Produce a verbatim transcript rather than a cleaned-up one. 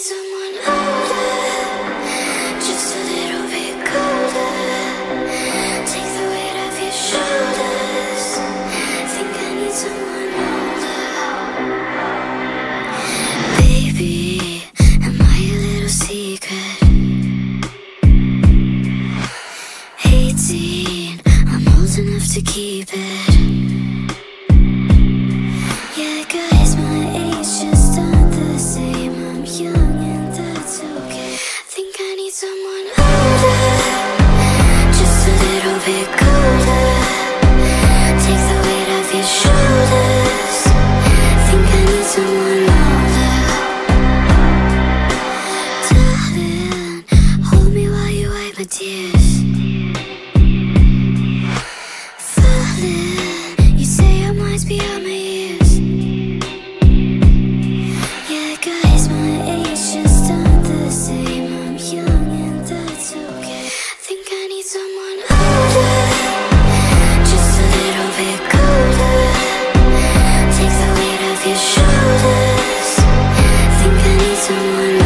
someone older, just a little bit colder. Take the weight off your shoulders. Think I need someone older. Baby, am I a little secret? eighteen, I'm old enough to keep it. Yeah, guys, my age just aren't the same. I'm young and that's okay. Think I need someone older, just a little bit colder. Take the weight off your shoulders. Think I need someone older. Darling, hold me while you wipe my tears. Someone